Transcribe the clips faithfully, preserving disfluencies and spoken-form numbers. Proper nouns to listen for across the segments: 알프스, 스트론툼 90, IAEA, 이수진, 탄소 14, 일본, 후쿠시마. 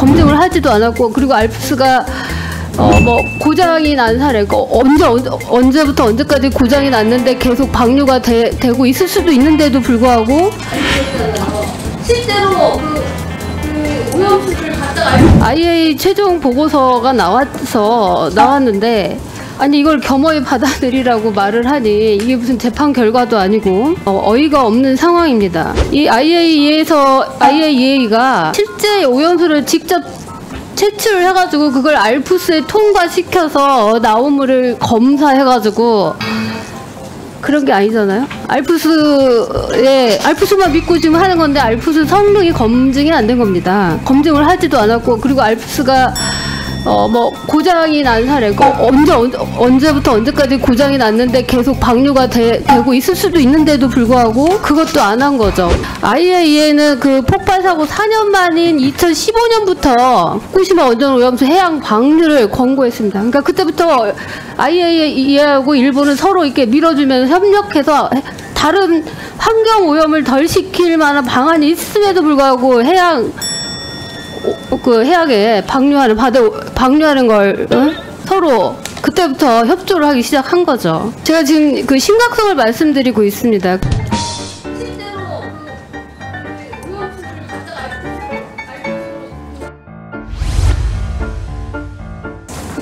검증을 하지도 않았고, 그리고 알프스가 어 뭐 고장이 난 사례고 언제 언제부터 언제까지 고장이 났는데 계속 방류가 되, 되고 있을 수도 있는데도 불구하고 실제로 그, 그 오염수를 갖다가 아이에이이에이 최종 보고서가 나와서 나왔는데. 아니 이걸 겸허히 받아들이라고 말을 하니 이게 무슨 재판 결과도 아니고 어, 어이가 없는 상황입니다. 이 아이에이이에이에서 아이에이이에이가 실제 오염수를 직접 채취를 해가지고 그걸 알프스에 통과시켜서 나오물을 검사해가지고 그런 게 아니잖아요. 알프스에 알프스만 믿고 지금 하는 건데 알프스 성능이 검증이 안 된 겁니다. 검증을 하지도 않았고, 그리고 알프스가 어 뭐 고장이 난 사례고 언제 언제부터 언제까지 고장이 났는데 계속 방류가 되, 되고 있을 수도 있는데도 불구하고 그것도 안 한 거죠. 아이에이이에이는 그 폭발 사고 사 년 만인 이천십오 년부터 후쿠시마 원전 오염수 해양 방류를 권고했습니다. 그러니까 그때부터 아이에이이에이하고 일본은 서로 이렇게 밀어주면서 협력해서 다른 환경 오염을 덜 시킬 만한 방안이 있음에도 불구하고 해양 그 해역에 방류하는 바다 방류하는 걸 응? 서로 그때부터 협조를 하기 시작한 거죠. 제가 지금 그 심각성을 말씀드리고 있습니다.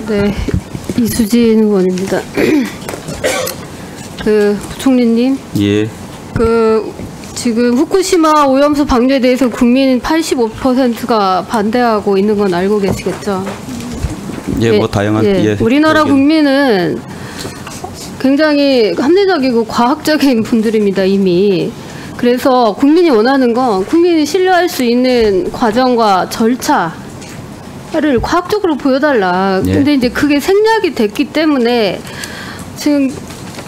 네, 이수진 의원입니다. 그 부총리님, 예. 그 지금 후쿠시마 오염수 방류에 대해서 국민 팔십오 퍼센트가 반대하고 있는 건 알고 계시겠죠? 예, 뭐 다양한 예, 예. 우리나라 국민은 굉장히 합리적이고 과학적인 분들입니다, 이미. 그래서 국민이 원하는 건 국민이 신뢰할 수 있는 과정과 절차를 과학적으로 보여달라. 예. 근데 이제 그게 생략이 됐기 때문에 지금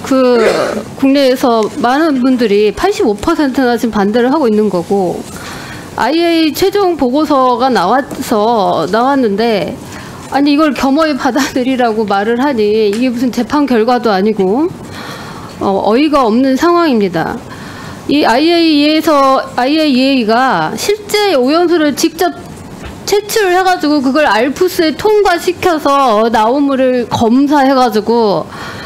그 국내에서 많은 분들이 팔십오 퍼센트나 지금 반대를 하고 있는 거고, 아이에이이에이 최종 보고서가 나와서 나왔는데 아니 이걸 겸허히 받아들이라고 말을 하니 이게 무슨 재판 결과도 아니고 어, 어이가 없는 상황입니다. 이 아이에이이에이에서 아이에이이에이가 실제 오염수를 직접 채취를 해가지고 그걸 알프스에 통과시켜서 나오물을 검사해가지고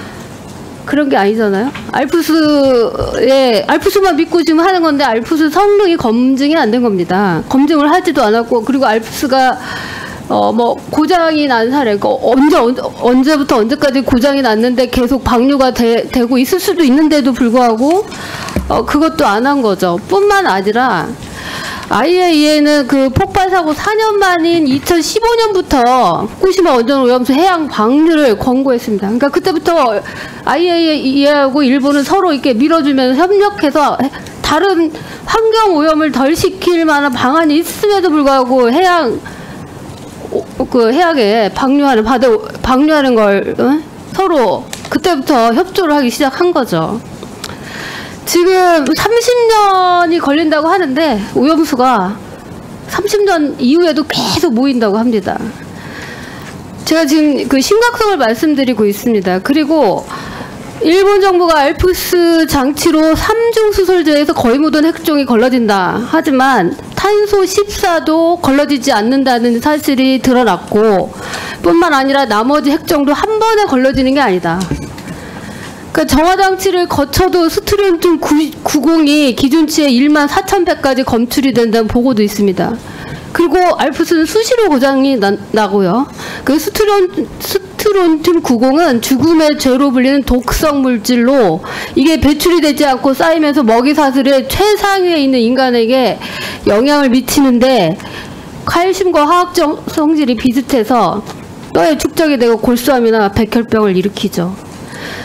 그런 게 아니잖아요. 알프스에 알프스만 믿고 지금 하는 건데 알프스 성능이 검증이 안 된 겁니다. 검증을 하지도 않았고, 그리고 알프스가 어 뭐 고장이 난 사례고 언제 언제부터 언제까지 고장이 났는데 계속 방류가 되, 되고 있을 수도 있는데도 불구하고 어 그것도 안 한 거죠. 뿐만 아니라 아이에이이에이는 그 폭발 사고 사 년 만인 이천십오 년부터 후쿠시마 원전 오염수 해양 방류를 권고했습니다. 그러니까 그때부터 아이에이이에이하고 일본은 서로 이렇게 밀어주면서 협력해서 다른 환경 오염을 덜 시킬 만한 방안이 있음에도 불구하고 해양 그 해역에 방류하는 바다 방류하는 걸 응? 서로 그때부터 협조를 하기 시작한 거죠. 지금 삼십 년이 걸린다고 하는데 오염수가 삼십 년 이후에도 계속 모인다고 합니다. 제가 지금 그 심각성을 말씀드리고 있습니다. 그리고 일본 정부가 알프스 장치로 삼중 수설제에서 거의 모든 핵종이 걸러진다. 하지만 탄소 십사도 걸러지지 않는다는 사실이 드러났고, 뿐만 아니라 나머지 핵종도 한 번에 걸러지는 게 아니다. 그 정화 장치를 거쳐도 스트론툼 구십이 기준치의 만 사천 배까지 검출이 된다는 보고도 있습니다. 그리고 알프스는 수시로 고장이 나, 나고요. 그 스트론, 스트론툼 구십은 죽음의 죄로 불리는 독성 물질로 이게 배출이 되지 않고 쌓이면서 먹이 사슬의 최상위에 있는 인간에게 영향을 미치는데 칼슘과 화학적 성질이 비슷해서 뼈에 축적이 되고 골수암이나 백혈병을 일으키죠.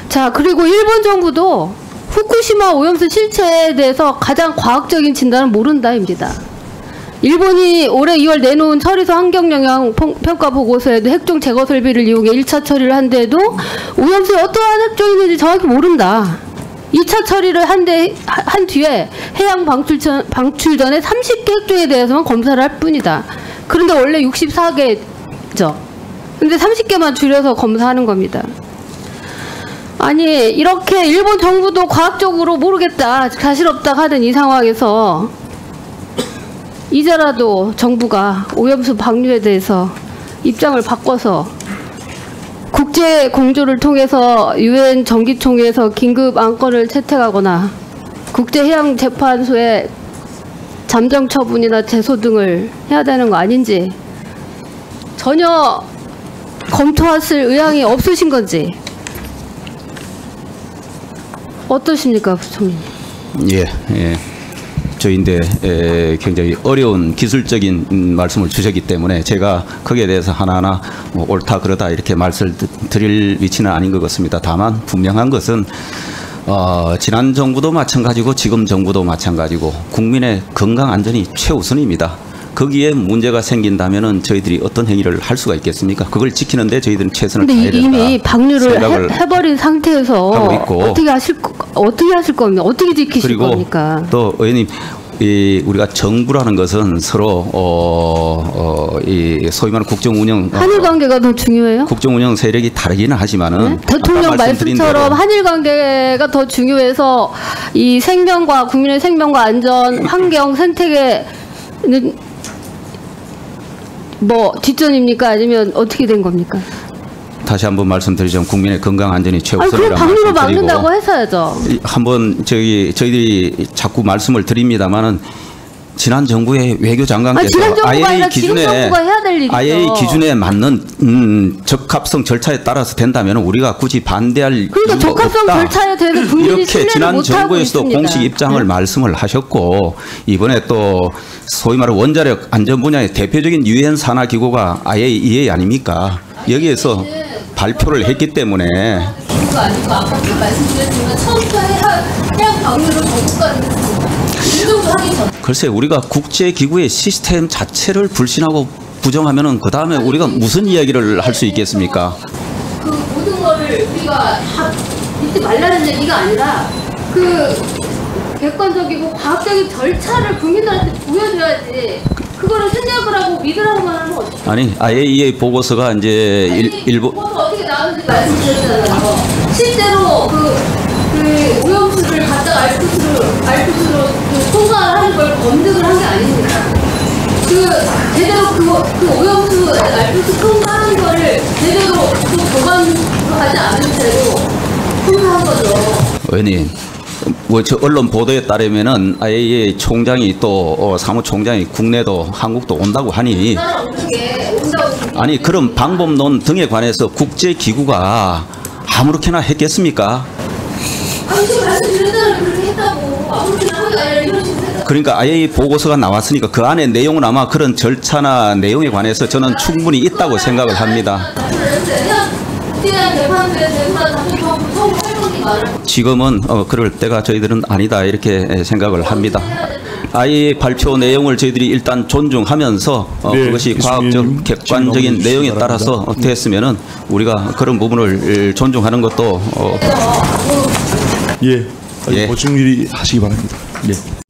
자, 그리고 일본 정부도 후쿠시마 오염수 실체에 대해서 가장 과학적인 진단은 모른다입니다. 일본이 올해 이월 내놓은 처리소 환경영향평가보고서에도 핵종 제거 설비를 이용해 일 차 처리를 한 데에도 오염수에 어떠한 핵종이 있는지 정확히 모른다. 이 차 처리를 한, 데, 한 뒤에 해양 방출, 전, 방출 전에 삼십 개 핵종에 대해서만 검사를 할 뿐이다. 그런데 원래 육십사 개죠. 근데 삼십 개만 줄여서 검사하는 겁니다. 아니 이렇게 일본 정부도 과학적으로 모르겠다, 자신 없다 하던 이 상황에서 이제라도 정부가 오염수 방류에 대해서 입장을 바꿔서 국제 공조를 통해서 유엔 정기총회에서 긴급 안건을 채택하거나 국제해양재판소에 잠정 처분이나 제소 등을 해야 되는 거 아닌지, 전혀 검토하실 의향이 없으신 건지 어떠십니까, 부총리? 예, 예. 저인데 예, 굉장히 어려운 기술적인 음, 말씀을 주셨기 때문에 제가 거기에 대해서 하나하나 뭐 옳다 그러다 이렇게 말씀을 드릴 위치는 아닌 것 같습니다. 다만 분명한 것은 어, 지난 정부도 마찬가지고 지금 정부도 마찬가지고 국민의 건강 안전이 최우선입니다. 거기에 문제가 생긴다면은 저희들이 어떤 행위를 할 수가 있겠습니까? 그걸 지키는데 저희들은 최선을 다해야 된다. 근데 이미 방류를 해, 해버린 상태에서 하고 있고. 어떻게 하실 어떻게 하실 겁니까? 어떻게 지키실 그리고 겁니까? 또 의원님, 이 우리가 정부라는 것은 서로 어, 어, 이 소위 말하는 국정운영 한일 관계가 더 중요해요? 국정운영 세력이 다르기는 하지만은 네? 대통령 말씀처럼 한일 관계가 더 중요해서 이 생명과 국민의 생명과 안전, 환경, 생태계는 뭐 뒷전입니까? 아니면 어떻게 된 겁니까? 다시 한번 말씀드리자면 국민의 건강 안전이 최우선이라고 말씀드리고. 방류로 막는다고 해서야죠. 한번 저희 저희들이 자꾸 말씀을 드립니다만은 지난 정부의 외교장관께서 아이에이이에이 기준에 아이에이이에이 기준에 맞는 음, 적합성 절차에 따라서 된다면 우리가 굳이 반대할 그러니까 이유가 적합성 없다. 절차에 대해서 국민이 이렇게 지난 정부에서도 공식 입장을 네. 말씀을 하셨고 이번에 또 소위 말하는 원자력 안전 분야의 대표적인 유엔 산하 기구가 아이에이이에이 아닙니까? 여기에서 발표를 했기 때문에. 그거 아니고 아까 말씀드렸지만 처음부터 해양 방류를 거부하는. 글쎄 우리가 국제기구의 시스템 자체를 불신하고 부정하면은 그 다음에 우리가 무슨 이야기를 할 수 있겠습니까? 그 모든 거를 우리가 다 믿지 말라는 얘기가 아니라 그 객관적이고 과학적인 절차를 국민들한테 보여줘야지. 그거를 생략을 하고 믿으라고 말하는 건 어떻게? 아니 아이에이이에이 보고서가 이제 아니, 일본 보고서 어떻게 나왔는지 말씀드렸잖아요. 실제로 그 그 오염수를 갖다가 알프스로 알프스로 그 통과하는 걸 검증을 한 게 아닙니다. 그 제대로 그, 그 오염수 알프스 통과하는 거를 제대로 그 보관도 하지 않은 채로 통과한 거죠. 의원님, 뭐 저 언론 보도에 따르면은 아이에이이에이 총장이 또 어, 사무총장이 국내도 한국도 온다고 하니. 아니 그런 방법론 등에 관해서 국제 기구가 아무렇게나 했겠습니까? 그러니까 아이에이이에이 보고서가 나왔으니까 그 안에 내용은 아마 그런 절차나 내용에 관해서 저는 충분히 있다고 생각을 합니다. 지금은 어, 그럴 때가 저희들은 아니다 이렇게 생각을 합니다. 아이에이이에이 발표 내용을 저희들이 일단 존중하면서 어, 네, 그것이 과학적 객관적인 내용에 따라서 됐으면은 우리가 그런 부분을 존중하는 것도 어, 예, 예. 보충 일이 하시기 바랍니다. 예.